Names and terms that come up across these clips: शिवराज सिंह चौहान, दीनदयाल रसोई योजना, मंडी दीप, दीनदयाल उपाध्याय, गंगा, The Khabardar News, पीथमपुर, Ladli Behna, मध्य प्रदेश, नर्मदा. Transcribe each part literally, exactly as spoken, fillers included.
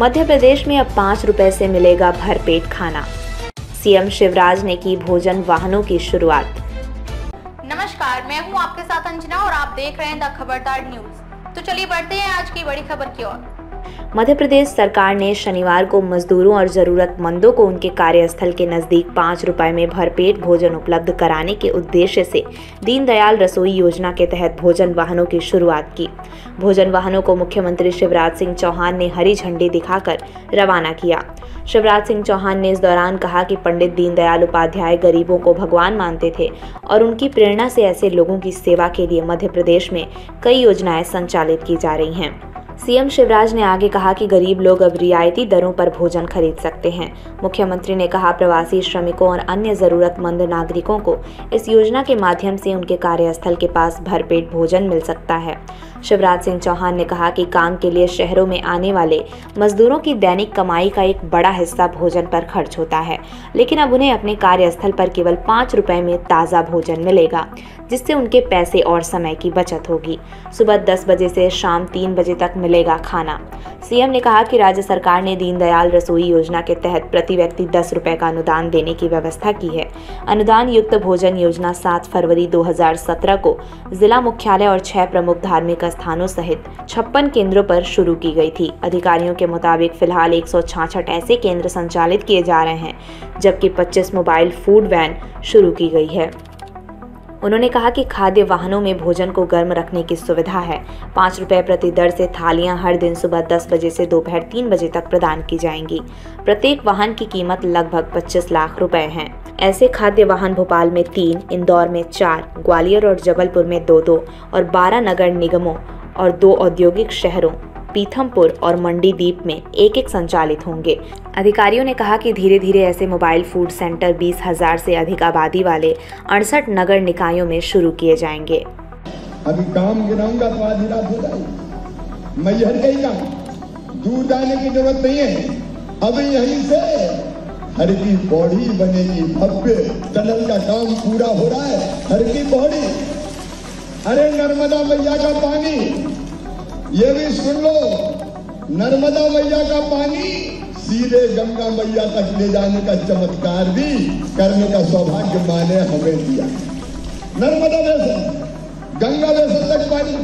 मध्य प्रदेश में अब पाँच रुपए से मिलेगा भरपेट खाना। सीएम शिवराज ने की भोजन वाहनों की शुरुआत। नमस्कार, मैं हूं आपके साथ अंजना और आप देख रहे हैं द खबरदार न्यूज। तो चलिए बढ़ते हैं आज की बड़ी खबर की ओर। मध्य प्रदेश सरकार ने शनिवार को मजदूरों और जरूरतमंदों को उनके कार्यस्थल के नजदीक पाँच रुपए में भरपेट भोजन उपलब्ध कराने के उद्देश्य से दीनदयाल रसोई योजना के तहत भोजन वाहनों की शुरुआत की। भोजन वाहनों को मुख्यमंत्री शिवराज सिंह चौहान ने हरी झंडी दिखाकर रवाना किया। शिवराज सिंह चौहान ने इस दौरान कहा कि पंडित दीनदयाल उपाध्याय गरीबों को भगवान मानते थे और उनकी प्रेरणा से ऐसे लोगों की सेवा के लिए मध्य प्रदेश में कई योजनाएं संचालित की जा रही हैं। सीएम शिवराज ने आगे कहा कि गरीब लोग अब रियायती दरों पर भोजन खरीद सकते हैं। मुख्यमंत्री ने कहा, प्रवासी श्रमिकों और अन्य जरूरतमंद नागरिकों को इस योजना के माध्यम से उनके कार्यस्थल के पास भरपेट भोजन मिल सकता है। शिवराज सिंह चौहान ने कहा कि काम के लिए शहरों में आने वाले मजदूरों की दैनिक कमाई का एक बड़ा हिस्सा भोजन पर खर्च होता है, लेकिन अब उन्हें अपने कार्यस्थल पर केवल पाँच रुपये में ताज़ा भोजन मिलेगा, जिससे उनके पैसे और समय की बचत होगी। सुबह दस बजे से शाम तीन बजे तक मिलेगा खाना। सीएम ने कहा कि राज्य सरकार ने दीनदयाल रसोई योजना के तहत प्रति व्यक्ति दस रुपए का अनुदान देने की व्यवस्था की है। अनुदान युक्त भोजन योजना सात फरवरी दो हज़ार सत्रह को जिला मुख्यालय और छह प्रमुख धार्मिक स्थानों सहित छप्पन केंद्रों पर शुरू की गई थी। अधिकारियों के मुताबिक फिलहाल एक सौ छियासठ ऐसे केंद्र संचालित किए जा रहे हैं, जबकि पच्चीस मोबाइल फूड वैन शुरू की गई है। उन्होंने कहा कि खाद्य वाहनों में भोजन को गर्म रखने की सुविधा है। पाँच रुपये प्रति दर से थालियां हर दिन सुबह दस बजे से दोपहर तीन बजे तक प्रदान की जाएंगी। प्रत्येक वाहन की कीमत लगभग पच्चीस लाख रुपए है। ऐसे खाद्य वाहन भोपाल में तीन, इंदौर में चार, ग्वालियर और जबलपुर में दो दो और बारह नगर निगमों और दो औद्योगिक शहरों पीथमपुर और मंडी दीप में एक एक संचालित होंगे। अधिकारियों ने कहा कि धीरे धीरे ऐसे मोबाइल फूड सेंटर बीस हजार से अधिक आबादी वाले अड़सठ नगर निकायों में शुरू किए जाएंगे। अभी काम गिराऊंगा तो आधी रात हो जाएगी। मैं हर कहीं जाऊं, दूर जाने की जरूरत नहीं है। अब यहीं से हर की बॉडी बनेगी भव्य। टनल का काम पूरा हो रहा है, हर की बॉडी। अरे नर्मदा मैया का पानी, ये भी सुन लो, नर्मदा मैया का पानी सीधे गंगा मैया तक ले जाने का चमत्कार भी करने का सौभाग्य माँ ने हमें दिया। नर्मदा बेसन, गंगा बेसन तक पानी,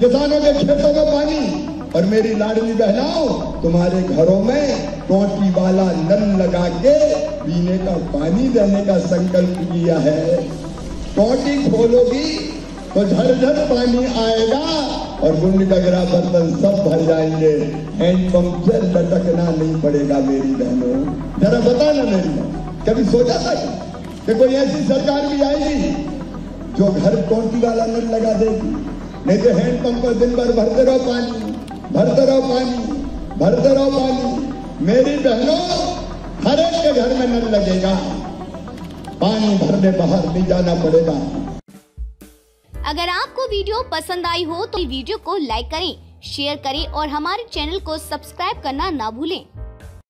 किसानों के खेतों में पानी। और मेरी लाडली बहनाओं, तुम्हारे घरों में टोटी वाला नल लगा के पीने का पानी देने का संकल्प किया है। टोटी खोलोगी तो झरझर पानी आएगा और गुंड गगरा बर्तन सब भर जाएंगे। हैंडपंप से लटकना नहीं पड़ेगा। मेरी बहनों, जरा बताना, मेरी कभी सोचा था कि कोई ऐसी सरकार भी आएगी जो घर टोटी वाला नल लगा देगी? नहीं तो हैंडपंप पर दिन भर भरते रहो पानी, भरते रहो पानी, भरते रहो पानी। मेरी बहनों, हर एक के घर में नल लगेगा, पानी भरने बाहर नहीं जाना पड़ेगा। अगर आपको वीडियो पसंद आई हो तो वीडियो को लाइक करें, शेयर करें और हमारे चैनल को सब्सक्राइब करना ना भूलें।